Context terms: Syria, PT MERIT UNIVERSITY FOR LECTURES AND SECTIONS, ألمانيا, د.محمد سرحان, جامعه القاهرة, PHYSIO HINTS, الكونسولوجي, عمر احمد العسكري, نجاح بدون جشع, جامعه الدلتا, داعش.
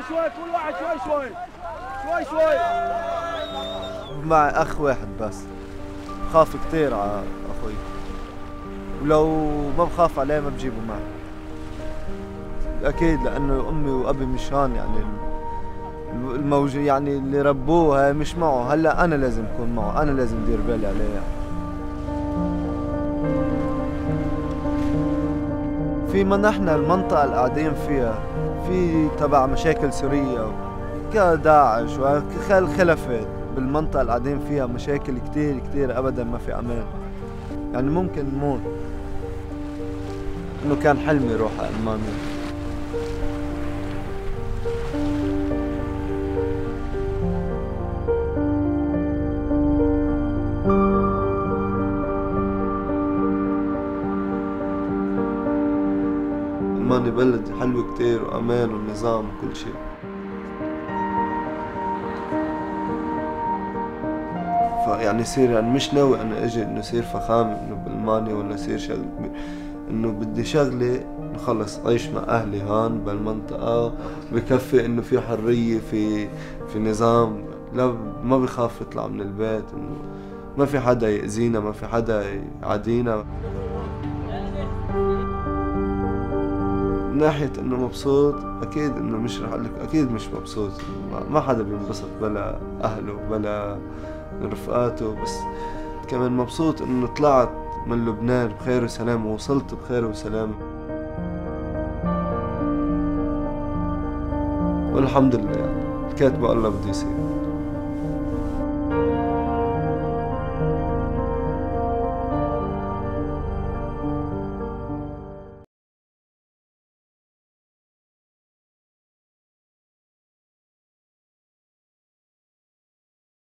شوي كل واحد شوي مع اخ واحد بس بخاف كثير على اخوي، ولو ما بخاف عليه ما بجيبه معي اكيد، لانه امي وابي مش هون، يعني الموجود يعني اللي ربوه مش معه. هلا انا لازم اكون معه، انا لازم ادير بالي عليه يعني. فيما نحن المنطقة اللي قاعدين فيها في تبع مشاكل سورية كداعش وخلافات بالمنطقة اللي قاعدين فيها، مشاكل كتير كتير أبدا، ما في أمان يعني. ممكن نموت. إنه كان حلمي روح على ألمانيا. ألمانيا بلد حلوة كتير وأمان والنظام وكل شيء. فيعني صير أنا مش ناوي أنا أجي إنه صير فخام إنه بألمانيا ولا صير شغل كبير، إنه بدي شغلة نخلص أعيش مع أهلي هون بالمنطقة، بكفي إنه في حرية، في نظام، لا ما بخاف أطلع من البيت، إنه ما في حدا يأذينا، ما في حدا يعادينا. من ناحية إنه مبسوط أكيد، إنه مش رح أقول لك أكيد مش مبسوط، ما حدا بينبسط بلا أهله بلا رفقاته، بس كمان مبسوط إنه طلعت من لبنان بخير وسلام ووصلت بخير وسلام والحمد لله يعني. الكاتب الله بدي يصير.